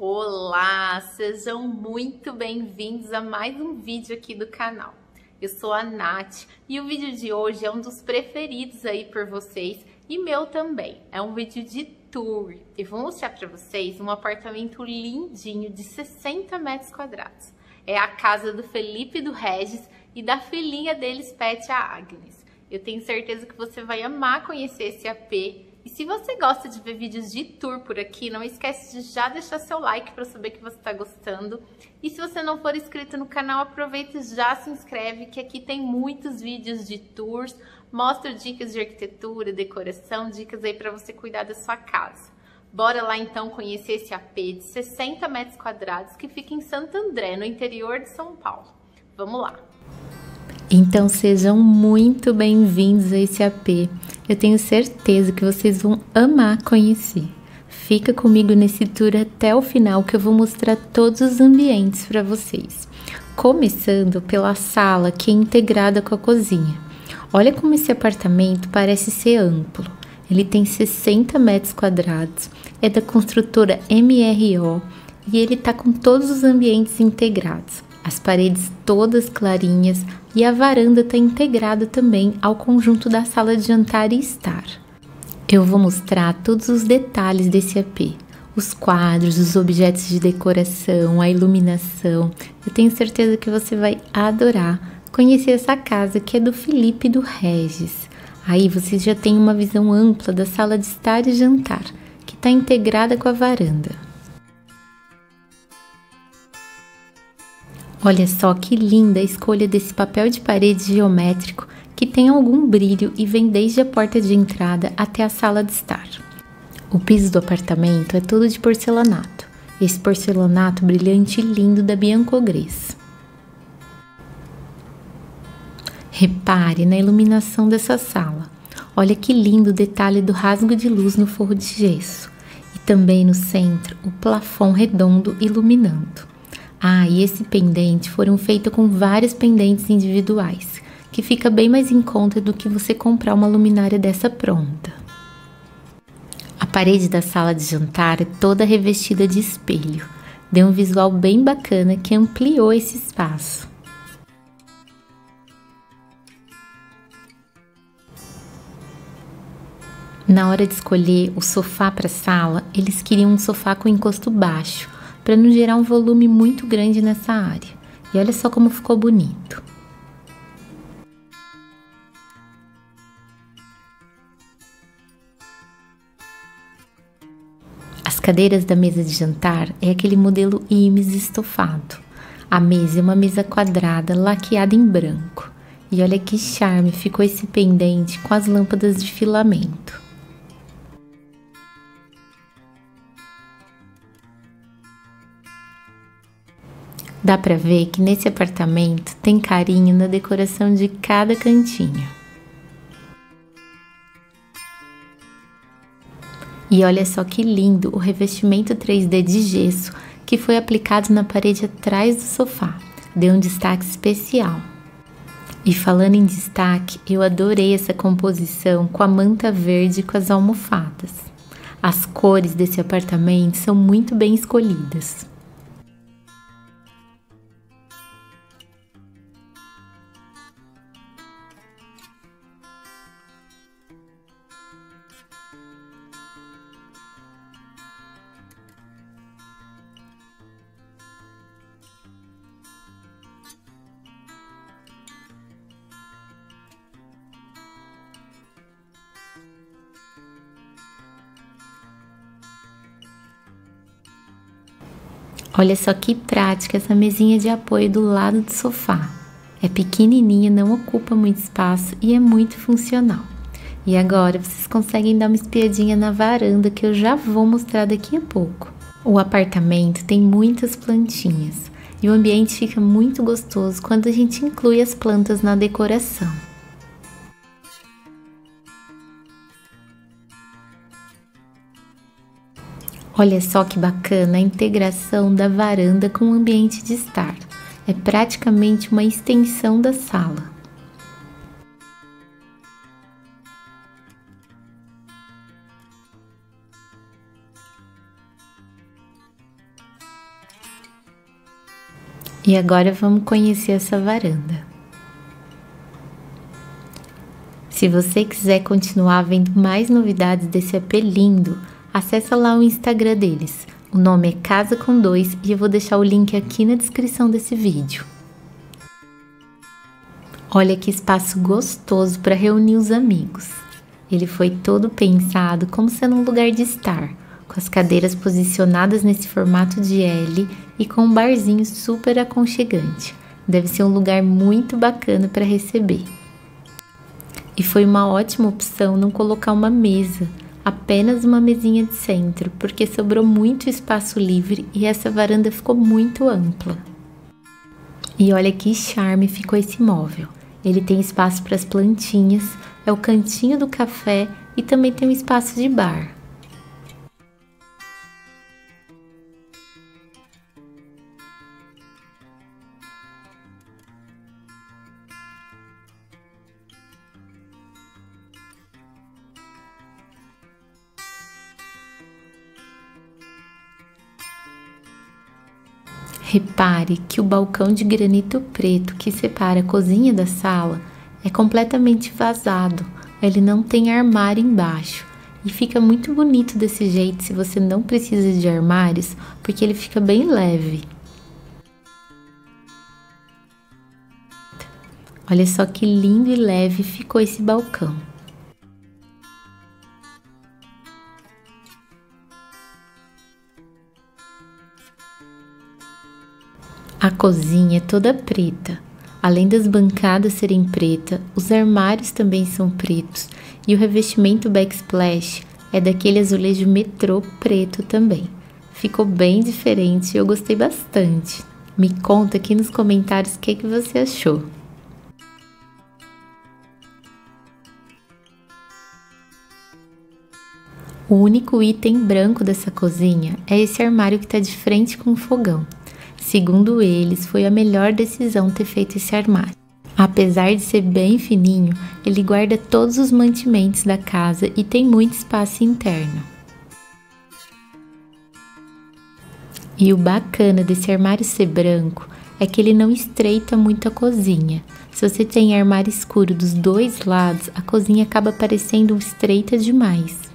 Olá, sejam muito bem-vindos a mais um vídeo aqui do canal. Eu sou a Nath e o vídeo de hoje é um dos preferidos aí por vocês e meu também. É um vídeo de tour e vou mostrar para vocês um apartamento lindinho de 60 metros quadrados. É a casa do Felipe e do Regis e da filhinha deles, Petya Agnes. Eu tenho certeza que você vai amar conhecer esse AP. E se você gosta de ver vídeos de tour por aqui, não esquece de já deixar seu like para saber que você está gostando. E se você não for inscrito no canal, aproveita e já se inscreve, que aqui tem muitos vídeos de tours, mostro dicas de arquitetura, decoração, dicas aí para você cuidar da sua casa. Bora lá então conhecer esse AP de 60 metros quadrados que fica em Santo André, no interior de São Paulo. Vamos lá! Então sejam muito bem-vindos a esse AP. Eu tenho certeza que vocês vão amar conhecer. Fica comigo nesse tour até o final que eu vou mostrar todos os ambientes para vocês. Começando pela sala, que é integrada com a cozinha. Olha como esse apartamento parece ser amplo. Ele tem 60 metros quadrados, é da construtora MRO e ele tá com todos os ambientes integrados. As paredes todas clarinhas e a varanda está integrada também ao conjunto da sala de jantar e estar. Eu vou mostrar todos os detalhes desse AP, os quadros, os objetos de decoração, a iluminação. Eu tenho certeza que você vai adorar conhecer essa casa que é do Felipe e do Regis. Aí vocês já têm uma visão ampla da sala de estar e jantar, que está integrada com a varanda. Olha só que linda a escolha desse papel de parede geométrico que tem algum brilho e vem desde a porta de entrada até a sala de estar. O piso do apartamento é todo de porcelanato, esse porcelanato brilhante e lindo da Bianco Gris. Repare na iluminação dessa sala, olha que lindo o detalhe do rasgo de luz no forro de gesso e também no centro o plafond redondo iluminando. Ah, e esse pendente foram feitos com vários pendentes individuais, que fica bem mais em conta do que você comprar uma luminária dessa pronta. A parede da sala de jantar é toda revestida de espelho, deu um visual bem bacana que ampliou esse espaço. Na hora de escolher o sofá para a sala, eles queriam um sofá com encosto baixo, para não gerar um volume muito grande nessa área. E olha só como ficou bonito. As cadeiras da mesa de jantar é aquele modelo IMES estofado. A mesa é uma mesa quadrada laqueada em branco. E olha que charme ficou esse pendente com as lâmpadas de filamento. Dá pra ver que nesse apartamento tem carinho na decoração de cada cantinho. E olha só que lindo o revestimento 3D de gesso que foi aplicado na parede atrás do sofá. Deu um destaque especial. E falando em destaque, eu adorei essa composição com a manta verde e com as almofadas. As cores desse apartamento são muito bem escolhidas. Olha só que prática essa mesinha de apoio do lado do sofá. É pequenininha, não ocupa muito espaço e é muito funcional. E agora vocês conseguem dar uma espiadinha na varanda que eu já vou mostrar daqui a pouco. O apartamento tem muitas plantinhas e o ambiente fica muito gostoso quando a gente inclui as plantas na decoração. Olha só que bacana a integração da varanda com o ambiente de estar. É praticamente uma extensão da sala. E agora vamos conhecer essa varanda. Se você quiser continuar vendo mais novidades desse AP lindo, acessa lá o Instagram deles. O nome é Casa com Dois e eu vou deixar o link aqui na descrição desse vídeo. Olha que espaço gostoso para reunir os amigos. Ele foi todo pensado como sendo um lugar de estar, com as cadeiras posicionadas nesse formato de L e com um barzinho super aconchegante. Deve ser um lugar muito bacana para receber. E foi uma ótima opção não colocar uma mesa, apenas uma mesinha de centro, porque sobrou muito espaço livre e essa varanda ficou muito ampla. E olha que charme ficou esse imóvel. Ele tem espaço para as plantinhas, é o cantinho do café e também tem um espaço de bar. Repare que o balcão de granito preto que separa a cozinha da sala é completamente vazado, ele não tem armário embaixo e fica muito bonito desse jeito se você não precisa de armários, porque ele fica bem leve. Olha só que lindo e leve ficou esse balcão. A cozinha é toda preta, além das bancadas serem preta, os armários também são pretos e o revestimento backsplash é daquele azulejo metrô preto também. Ficou bem diferente e eu gostei bastante. Me conta aqui nos comentários o que você achou. O único item branco dessa cozinha é esse armário que está de frente com o fogão. Segundo eles, foi a melhor decisão ter feito esse armário. Apesar de ser bem fininho, ele guarda todos os mantimentos da casa e tem muito espaço interno. E o bacana desse armário ser branco é que ele não estreita muito a cozinha. Se você tem armário escuro dos dois lados, a cozinha acaba parecendo estreita demais.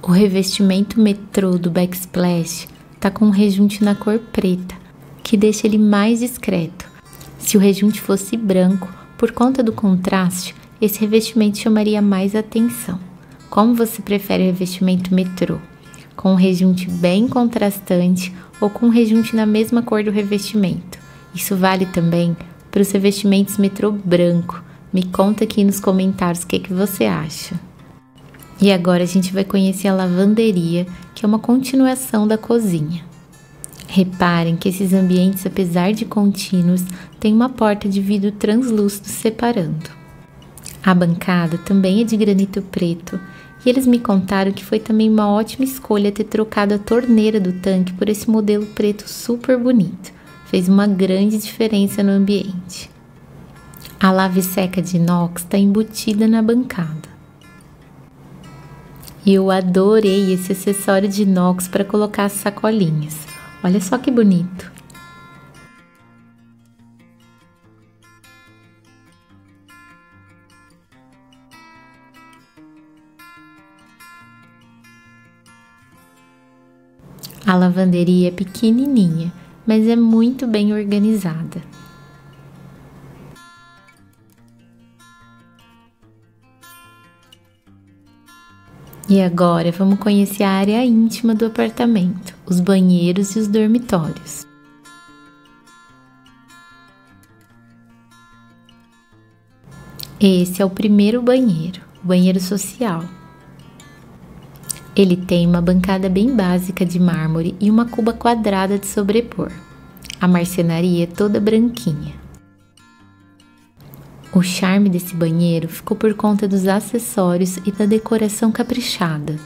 O revestimento metrô do backsplash tá com um rejunte na cor preta, que deixa ele mais discreto. Se o rejunte fosse branco, por conta do contraste, esse revestimento chamaria mais atenção. Como você prefere o revestimento metrô? Com um rejunte bem contrastante ou com um rejunte na mesma cor do revestimento? Isso vale também para os revestimentos metrô branco. Me conta aqui nos comentários o que você acha. E agora a gente vai conhecer a lavanderia, que é uma continuação da cozinha. Reparem que esses ambientes, apesar de contínuos, têm uma porta de vidro translúcido separando. A bancada também é de granito preto, e eles me contaram que foi também uma ótima escolha ter trocado a torneira do tanque por esse modelo preto super bonito. Fez uma grande diferença no ambiente. A lave-seca de inox está embutida na bancada. E eu adorei esse acessório de inox para colocar as sacolinhas. Olha só que bonito! A lavanderia é pequenininha, mas é muito bem organizada. E agora vamos conhecer a área íntima do apartamento, os banheiros e os dormitórios. Esse é o primeiro banheiro, o banheiro social. Ele tem uma bancada bem básica de mármore e uma cuba quadrada de sobrepor. A marcenaria é toda branquinha. O charme desse banheiro ficou por conta dos acessórios e da decoração caprichada.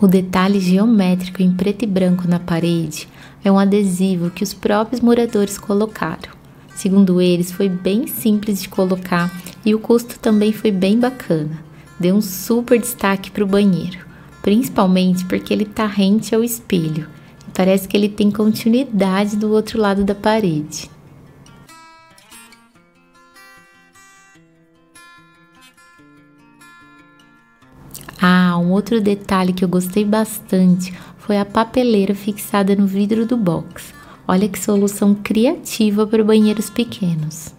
O detalhe geométrico em preto e branco na parede é um adesivo que os próprios moradores colocaram. Segundo eles, foi bem simples de colocar e o custo também foi bem bacana. Deu um super destaque para o banheiro, principalmente porque ele está rente ao espelho. Parece que ele tem continuidade do outro lado da parede. Ah, um outro detalhe que eu gostei bastante foi a papeleira fixada no vidro do box. Olha que solução criativa para banheiros pequenos.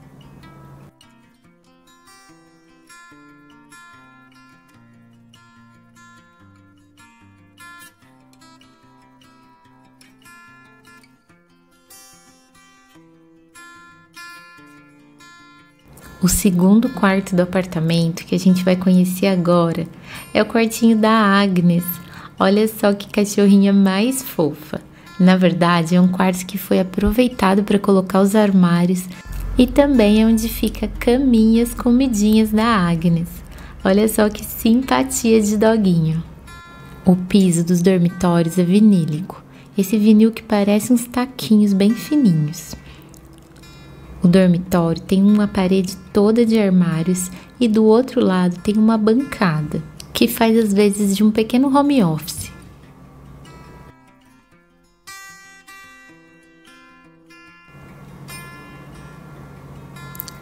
O segundo quarto do apartamento que a gente vai conhecer agora é o quartinho da Agnes. Olha só que cachorrinha mais fofa. Na verdade, é um quarto que foi aproveitado para colocar os armários e também é onde fica caminhas, comidinhas da Agnes. Olha só que simpatia de doguinho. O piso dos dormitórios é vinílico. Esse vinil que parece uns taquinhos bem fininhos. O dormitório tem uma parede toda de armários e do outro lado tem uma bancada, que faz às vezes de um pequeno home office.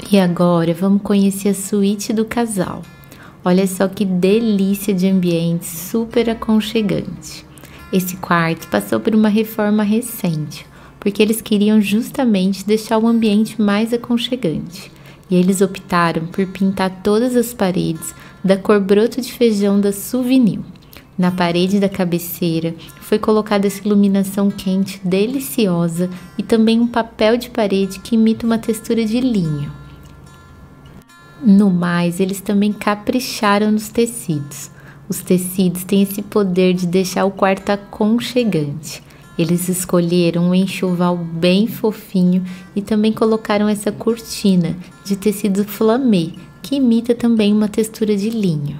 E agora vamos conhecer a suíte do casal. Olha só que delícia de ambiente, super aconchegante. Esse quarto passou por uma reforma recente, porque eles queriam justamente deixar o ambiente mais aconchegante. E eles optaram por pintar todas as paredes da cor broto de feijão da Suvinil. Na parede da cabeceira foi colocada essa iluminação quente deliciosa e também um papel de parede que imita uma textura de linho. No mais, eles também capricharam nos tecidos. Os tecidos têm esse poder de deixar o quarto aconchegante. Eles escolheram um enxoval bem fofinho e também colocaram essa cortina de tecido flamê, que imita também uma textura de linho.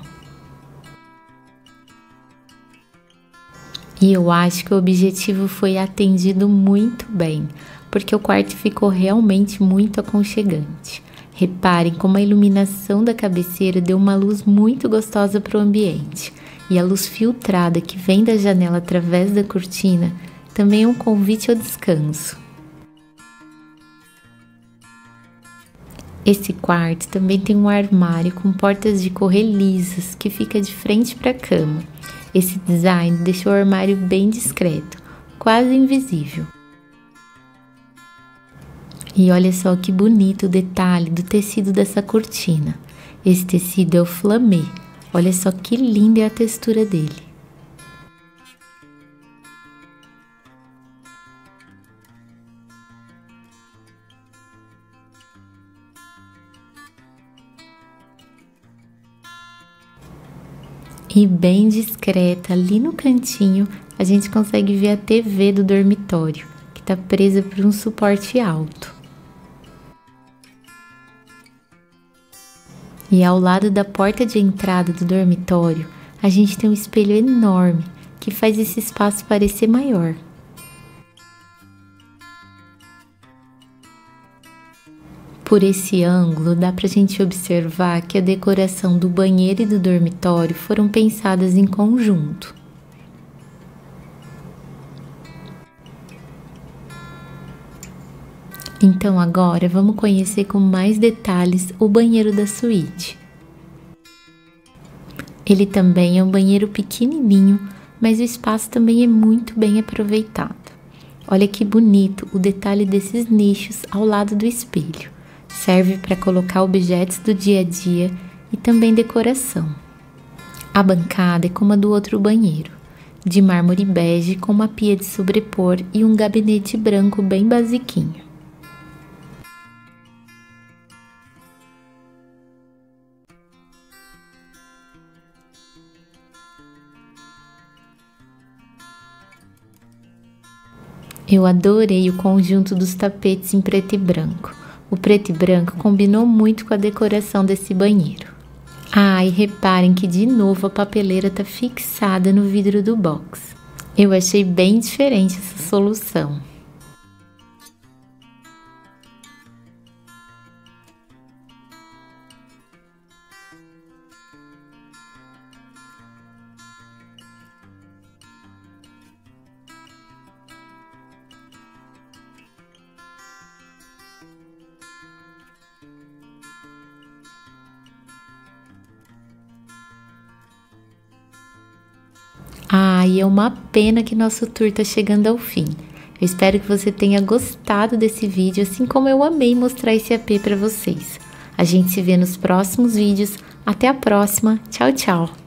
E eu acho que o objetivo foi atendido muito bem, porque o quarto ficou realmente muito aconchegante. Reparem como a iluminação da cabeceira deu uma luz muito gostosa para o ambiente, e a luz filtrada que vem da janela através da cortina também é um convite ao descanso. Esse quarto também tem um armário com portas de correr lisas que fica de frente para a cama. Esse design deixou o armário bem discreto, quase invisível. E olha só que bonito o detalhe do tecido dessa cortina. Esse tecido é o flamê. Olha só que linda é a textura dele. E bem discreta, ali no cantinho, a gente consegue ver a TV do dormitório, que está presa por um suporte alto. E ao lado da porta de entrada do dormitório, a gente tem um espelho enorme que faz esse espaço parecer maior. Por esse ângulo, dá pra gente observar que a decoração do banheiro e do dormitório foram pensadas em conjunto. Então agora vamos conhecer com mais detalhes o banheiro da suíte. Ele também é um banheiro pequenininho, mas o espaço também é muito bem aproveitado. Olha que bonito o detalhe desses nichos ao lado do espelho. Serve para colocar objetos do dia a dia e também decoração. A bancada é como a do outro banheiro, de mármore bege com uma pia de sobrepor e um gabinete branco bem basiquinho. Eu adorei o conjunto dos tapetes em preto e branco. O preto e branco combinou muito com a decoração desse banheiro. Ah, e reparem que de novo a papeleira está fixada no vidro do box. Eu achei bem diferente essa solução. Ah, e é uma pena que nosso tour está chegando ao fim. Eu espero que você tenha gostado desse vídeo, assim como eu amei mostrar esse AP para vocês. A gente se vê nos próximos vídeos. Até a próxima. Tchau, tchau!